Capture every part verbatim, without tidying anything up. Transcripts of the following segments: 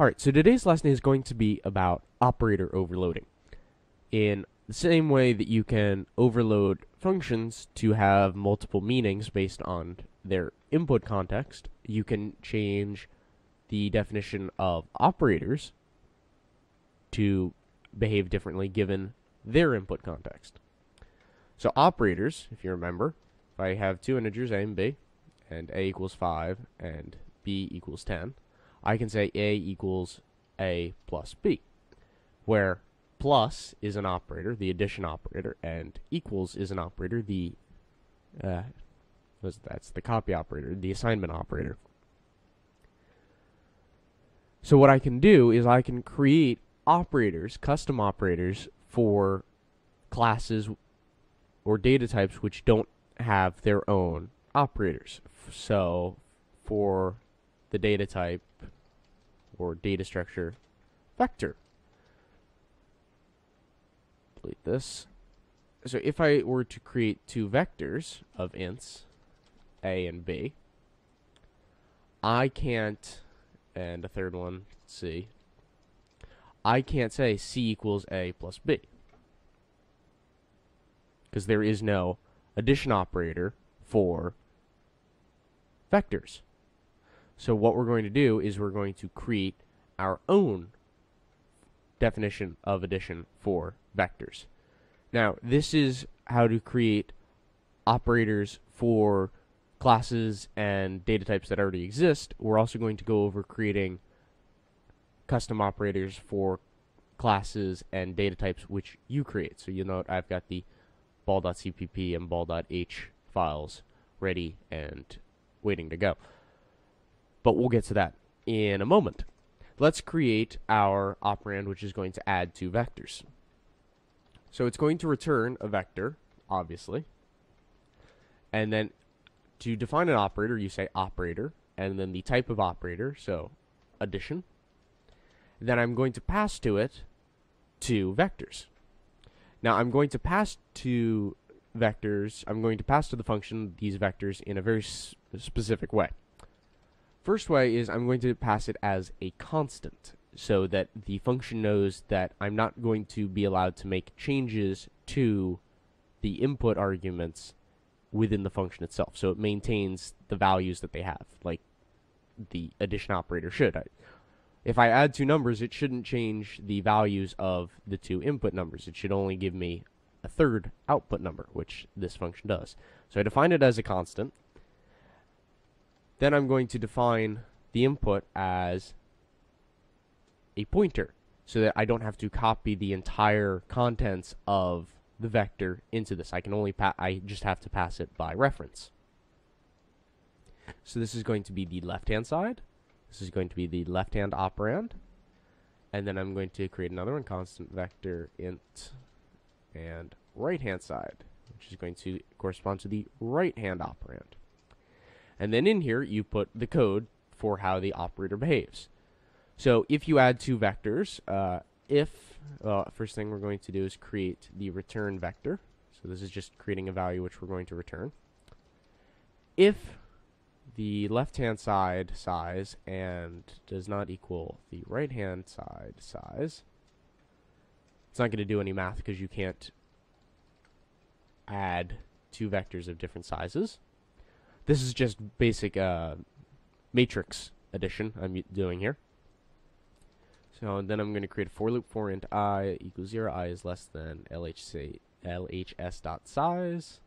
Alright, so today's lesson is going to be about operator overloading. In the same way that you can overload functions to have multiple meanings based on their input context, you can change the definition of operators to behave differently given their input context. So operators, if you remember, if I have two integers, a and b, and a equals five and b equals ten, I can say a equals a plus b, where plus is an operator, the addition operator, and equals is an operator, the uh, that's the copy operator, the assignment operator. So what I can do is I can create operators, custom operators, for classes or data types which don't have their own operators. So for the data type or data structure vector. Delete this. So if I were to create two vectors of ints, a and b, I can't, and a third one, c, I can't say c equals a plus b, because there is no addition operator for vectors. So what we're going to do is we're going to create our own definition of addition for vectors. Now, this is how to create operators for classes and data types that already exist. We're also going to go over creating custom operators for classes and data types which you create. So you'll note I've got the ball dot c p p and ball dot h files ready and waiting to go. But we'll get to that in a moment. Let's create our operand, which is going to add two vectors. So it's going to return a vector, obviously. And then to define an operator, you say operator, and then the type of operator, so addition. Then I'm going to pass to it two vectors. Now I'm going to pass to vectors, I'm going to pass to the function these vectors in a very s- specific way. First way is I'm going to pass it as a constant so that the function knows that I'm not going to be allowed to make changes to the input arguments within the function itself. So it maintains the values that they have, like the addition operator should. I, if I add two numbers, it shouldn't change the values of the two input numbers. It should only give me a third output number, which this function does. So I define it as a constant. Then I'm going to define the input as a pointer so that I don't have to copy the entire contents of the vector into this. I can only pa- I just have to pass it by reference. So this is going to be the left-hand side. This is going to be the left-hand operand. And then I'm going to create another one, constant vector int, and right-hand side, which is going to correspond to the right-hand operand. And then in here, you put the code for how the operator behaves. So if you add two vectors, uh, if, uh, first thing we're going to do is create the return vector. So this is just creating a value which we're going to return. If the left-hand side size and does not equal the right-hand side size, it's not going to do any math because you can't add two vectors of different sizes. This is just basic uh, matrix addition I'm doing here. So and then I'm going to create a for loop for int I equals zero. I is less than L H C, L H S dot size.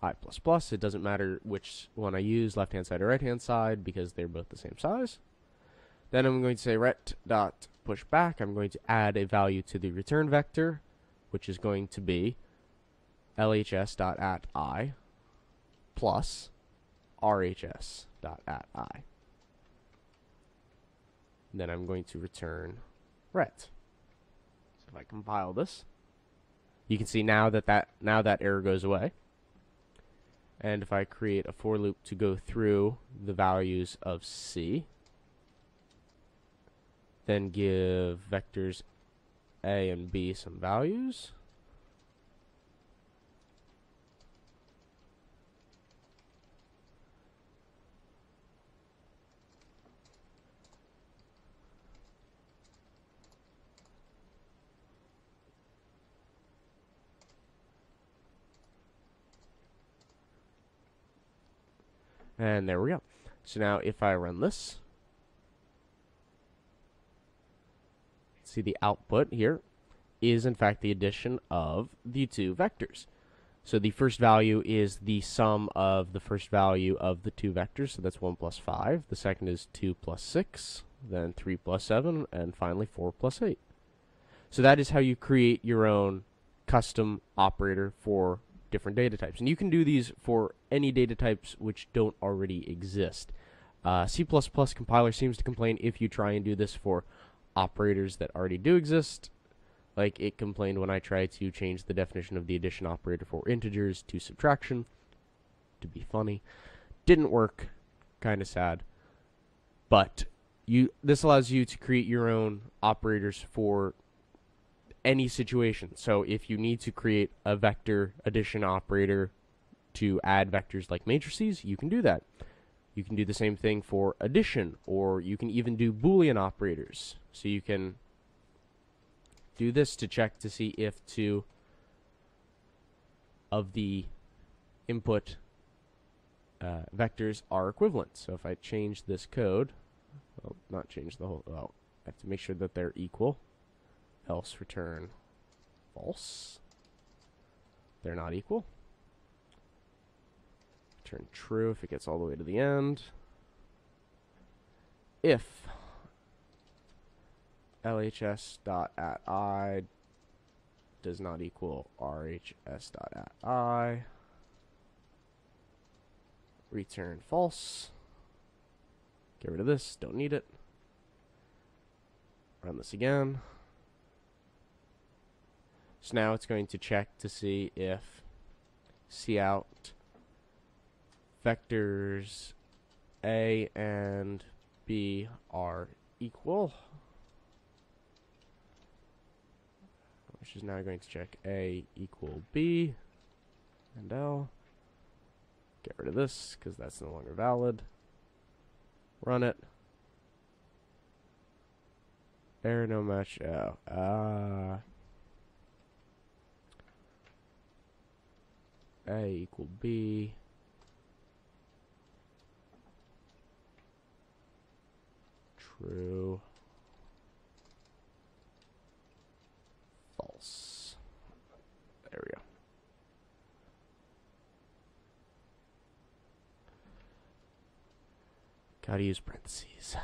I plus plus. It doesn't matter which one I use, left hand side or right hand side, because they're both the same size. Then I'm going to say ret dot push back. I'm going to add a value to the return vector, which is going to be L H S dot at I plus R H S dot at I. And then I'm going to return ret. So if I compile this, you can see now that, that now that error goes away. And if I create a for loop to go through the values of C, then give vectors A and B some values. And there we go. So now if I run this, see the output here is in fact the addition of the two vectors. So the first value is the sum of the first value of the two vectors, so that's one plus five. The second is two plus six, then three plus seven, and finally four plus eight. So that is how you create your own custom operator for different data types. And you can do these for any data types which don't already exist. Uh, C plus plus compiler seems to complain if you try and do this for operators that already do exist. Like it complained when I tried to change the definition of the addition operator for integers to subtraction, to be funny. Didn't work, kind of sad. But you, this allows you to create your own operators for any situation. So if you need to create a vector addition operator to add vectors like matrices, you can do that. You can do the same thing for addition, or you can even do Boolean operators. So you can do this to check to see if two of the input uh, vectors are equivalent. So if I change this code, well, not change the whole, well, I have to make sure that they're equal, else return false. They're not equal. Return true if it gets all the way to the end. If L H S dot at I does not equal R H S dot at I. Return false. Get rid of this. Don't need it. Run this again. So now it's going to check to see if cout vectors A and B are equal, which is now going to check A equal B and L. Get rid of this because that's no longer valid. Run it. Error no match. Oh, uh, A equal B. True. There we go. Gotta use parentheses.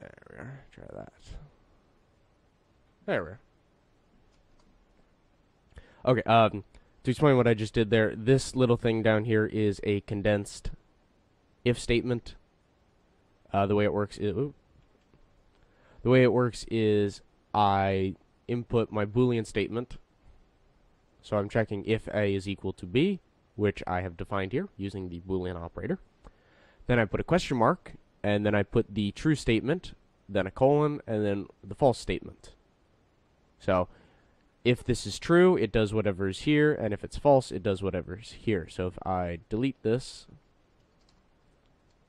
There we are. Try that. There we are. Okay, um, to explain what I just did there, this little thing down here is a condensed if statement. Uh, the way it works is... Ooh, The way it works is I input my Boolean statement. So I'm checking if A is equal to B, which I have defined here using the Boolean operator. Then I put a question mark, and then I put the true statement, then a colon, and then the false statement. So if this is true, it does whatever is here, and if it's false, it does whatever is here. So if I delete this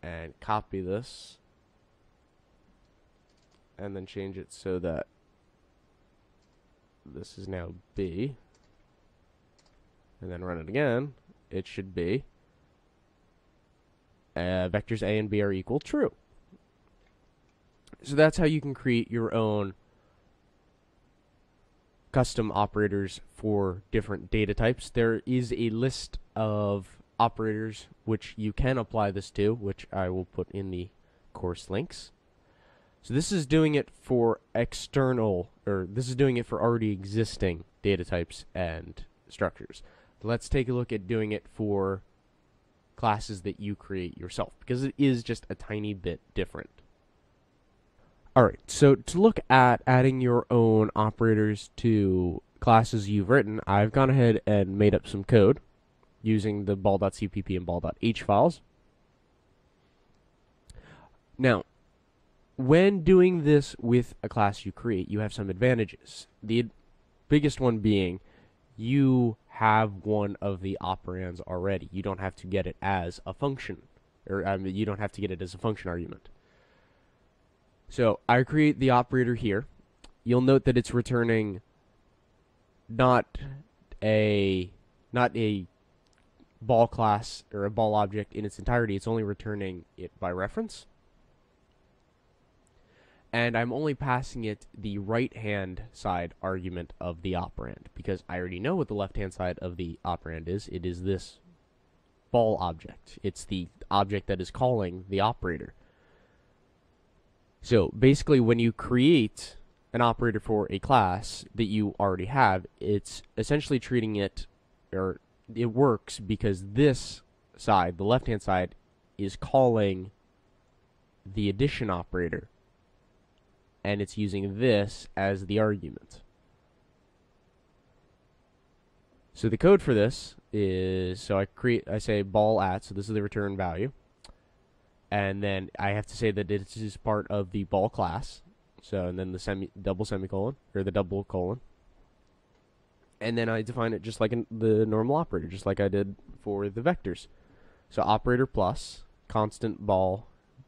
and copy this, and then change it so that this is now B, and then run it again, it should be uh, vectors A and B are equal, true. So that's how you can create your own custom operators for different data types. There is a list of operators which you can apply this to, which I will put in the course links. So this is doing it for external, or this is doing it for already existing data types and structures. Let's take a look at doing it for classes that you create yourself, because it is just a tiny bit different. Alright, so to look at adding your own operators to classes you've written, I've gone ahead and made up some code using the ball dot c p p and ball dot h files. Now, when doing this with a class you create, you have some advantages. The ad- biggest one being you have one of the operands already. You don't have to get it as a function, or I mean, you don't have to get it as a function argument. So I create the operator here. You'll note that it's returning not a not a ball class or a ball object in its entirety. It's only returning it by reference. And I'm only passing it the right-hand side argument of the operand, because I already know what the left-hand side of the operand is. It is this ball object. It's the object that is calling the operator. So basically, when you create an operator for a class that you already have, it's essentially treating it, or it works because this side, the left-hand side, is calling the addition operator. And it's using this as the argument. So the code for this is, so I create, I say ball at, so this is the return value. And then I have to say that this is part of the ball class. So, and then the semi, double semicolon, or the double colon. And then I define it just like in the normal operator, just like I did for the vectors. So operator plus, constant ball,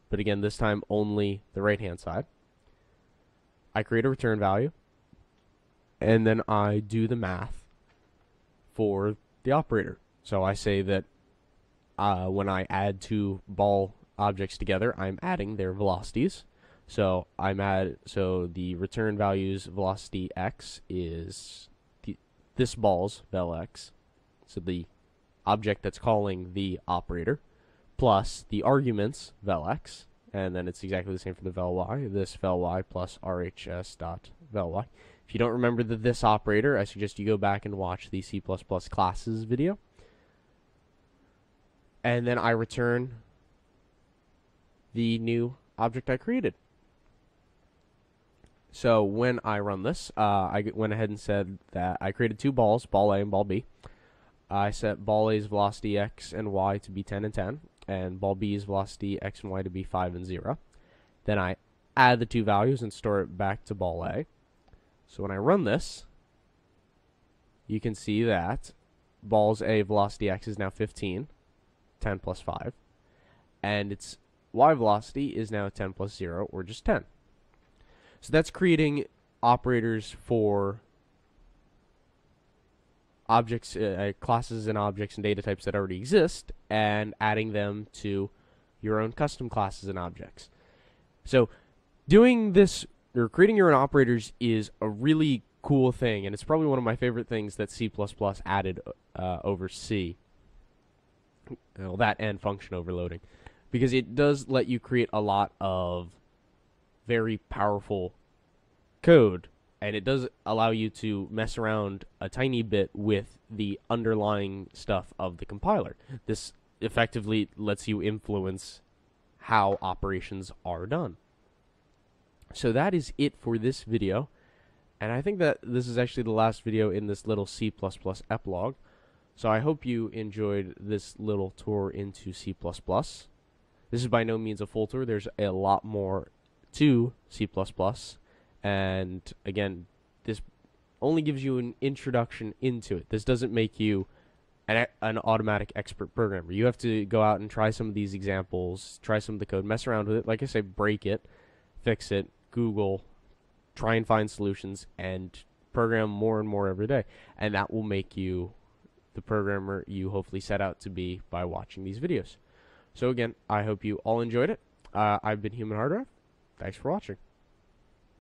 but again, this time only the right-hand side. I create a return value, and then I do the math for the operator. So I say that uh, when I add two ball objects together, I'm adding their velocities. So I'm add so the return value's velocity x is the, this ball's vel x, so the object that's calling the operator, plus the argument's vel x. And then it's exactly the same for the vel y. This vel y plus rhs dot vel y. If you don't remember the this operator, I suggest you go back and watch the C plus plus classes video. And then I return the new object I created. So when I run this, uh, I went ahead and said that I created two balls, ball A and ball B. I set ball A's velocity x and y to be ten and ten. And ball B's velocity x and y to be five and zero. Then I add the two values and store it back to ball A. So when I run this, you can see that ball's A velocity x is now fifteen, ten plus five. And its y velocity is now ten plus zero, or just ten. So that's creating operators for objects, uh, classes and objects and data types that already exist, and adding them to your own custom classes and objects. So doing this, or creating your own operators, is a really cool thing, and it's probably one of my favorite things that C plus plus added uh, over C. Well, that and function overloading, because it does let you create a lot of very powerful code. And it does allow you to mess around a tiny bit with the underlying stuff of the compiler. This effectively lets you influence how operations are done. So that is it for this video. And I think that this is actually the last video in this little C plus plus epilogue. So I hope you enjoyed this little tour into C plus plus. This is by no means a full tour. There's a lot more to C plus plus. And again, this only gives you an introduction into it. This doesn't make you an, an automatic expert programmer. You have to go out and try some of these examples, try some of the code, mess around with it. Like I say, break it, fix it, Google, try and find solutions, and program more and more every day. And that will make you the programmer you hopefully set out to be by watching these videos. So again, I hope you all enjoyed it. Uh, I've been humanHardDrive. Thanks for watching.